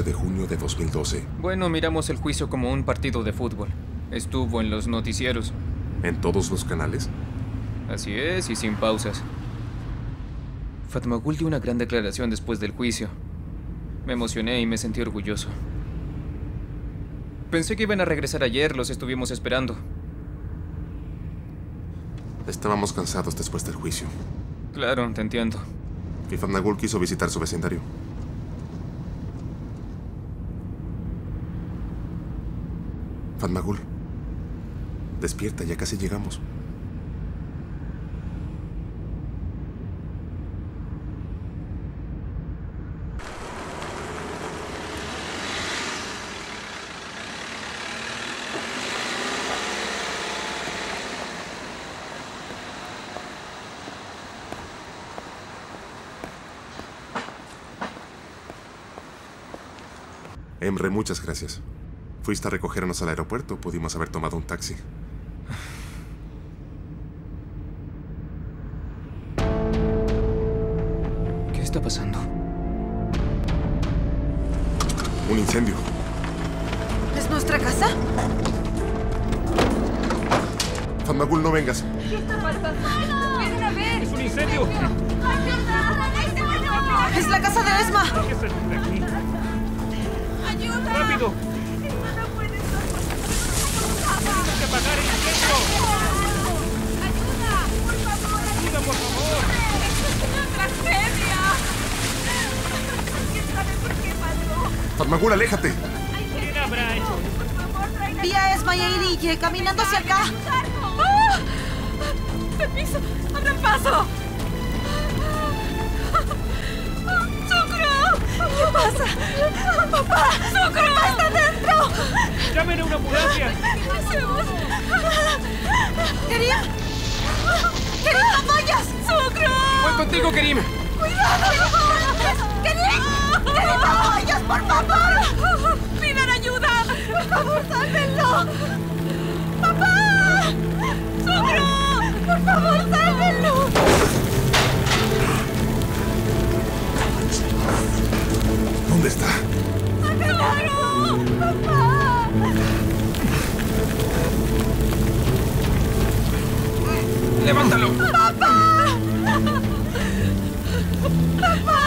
14 de junio de 2012. Bueno, miramos el juicio como un partido de fútbol. Estuvo en los noticieros. ¿En todos los canales? Así es, y sin pausas. Fatmagül dio una gran declaración después del juicio. Me emocioné y me sentí orgulloso. Pensé que iban a regresar ayer, los estuvimos esperando. Estábamos cansados después del juicio. Claro, te entiendo. Y Fatmagül quiso visitar su vecindario. Fatmagül, despierta, ya casi llegamos. Emre, muchas gracias. Fuiste a recogernos al aeropuerto, pudimos haber tomado un taxi. ¿Qué está pasando? Un incendio. ¿Es nuestra casa? Fatmagül, no vengas. ¿Qué está pasando? ¡Vienen a ver! ¡Es un incendio! ¡Es la casa de Esma! ¡Rápido! ¡Hermana, puedes! ¡Tenemos que apagar el incendio! ¡Ayuda! ¡Por favor! ¡Ayuda, por favor! ¡Esto es una tragedia! ¿Quién sabe por qué pasó? ¡Fatmagül, aléjate! ¿Quién habrá hecho? ¡Por favor, traigan! Vi a Esma y a Iriye caminando hacia acá. ¡Ah! ¡Permiso! ¡Abran paso! ¿Qué pasa? ¡Papá! ¡Papá está dentro! ¡Llamen a una ambulancia! ¿Qué hacemos? ¡Kerim! ¡Kerim, no vayas! ¡Sucro! ¡Voy contigo, Kerim! ¡Cuidado! ¡Kerim! ¡Kerim, no vayas, por favor! ¡Pidan ayuda! ¡Por favor, sálvenlo! ¡Papá! ¡Sucro! ¡Por favor, sálvenlo! ¿Dónde está? ¡Claro! ¡Papá! ¡Levántalo! ¡Papá! ¡Papá!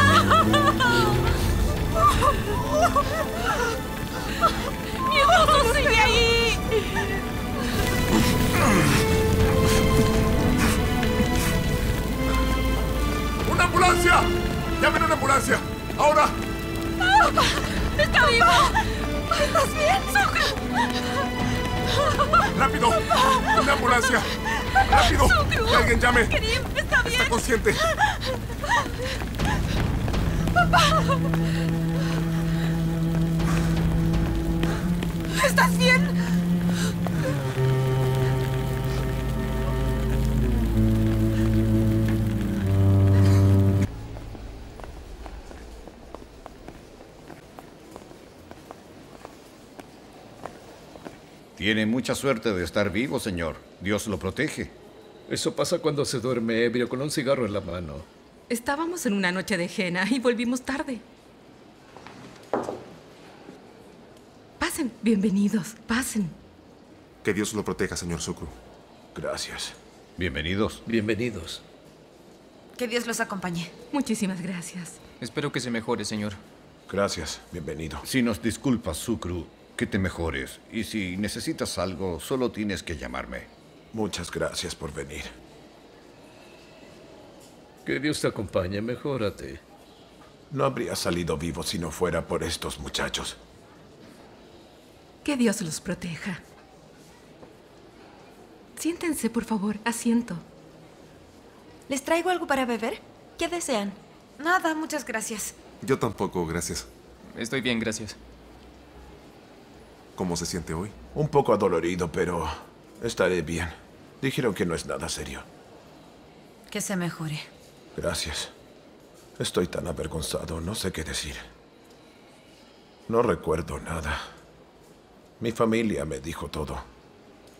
¡Mi hermano sigue ahí! ¡Una ambulancia! ¡Llamen a una ambulancia! ¡Ahora! ¡Papá! ¡Está vivo! ¿Estás bien? ¡Sucru! ¡Rápido! ¡Papá! ¡Una ambulancia! ¡Rápido! ¡Sucru! ¡Que alguien llame! ¡Kerim! ¡Está bien! ¡Está consciente! ¡Papá! ¿Estás bien? Tiene mucha suerte de estar vivo, señor. Dios lo protege. Eso pasa cuando se duerme ebrio con un cigarro en la mano. Estábamos en una noche de henna y volvimos tarde. Pasen, bienvenidos, pasen. Que Dios lo proteja, señor Şükrü. Gracias. Bienvenidos. Bienvenidos. Que Dios los acompañe. Muchísimas gracias. Espero que se mejore, señor. Gracias, bienvenido. Si nos disculpas, Şükrü, que te mejores. Y si necesitas algo, solo tienes que llamarme. Muchas gracias por venir. Que Dios te acompañe, mejórate. No habría salido vivo si no fuera por estos muchachos. Que Dios los proteja. Siéntense, por favor, asiento. ¿Les traigo algo para beber? ¿Qué desean? Nada, muchas gracias. Yo tampoco, gracias. Estoy bien, gracias. ¿Cómo se siente hoy? Un poco adolorido, pero estaré bien. Dijeron que no es nada serio. Que se mejore. Gracias. Estoy tan avergonzado, no sé qué decir. No recuerdo nada. Mi familia me dijo todo.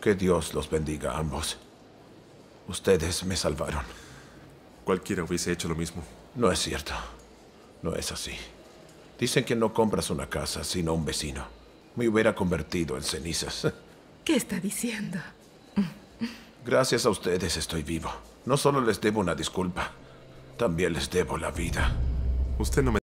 Que Dios los bendiga a ambos. Ustedes me salvaron. Cualquiera hubiese hecho lo mismo. No es cierto. No es así. Dicen que no compras una casa, sino un vecino. Me hubiera convertido en cenizas. ¿Qué está diciendo? Gracias a ustedes estoy vivo. No solo les debo una disculpa, también les debo la vida. Usted no me...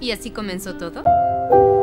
¿Y así comenzó todo?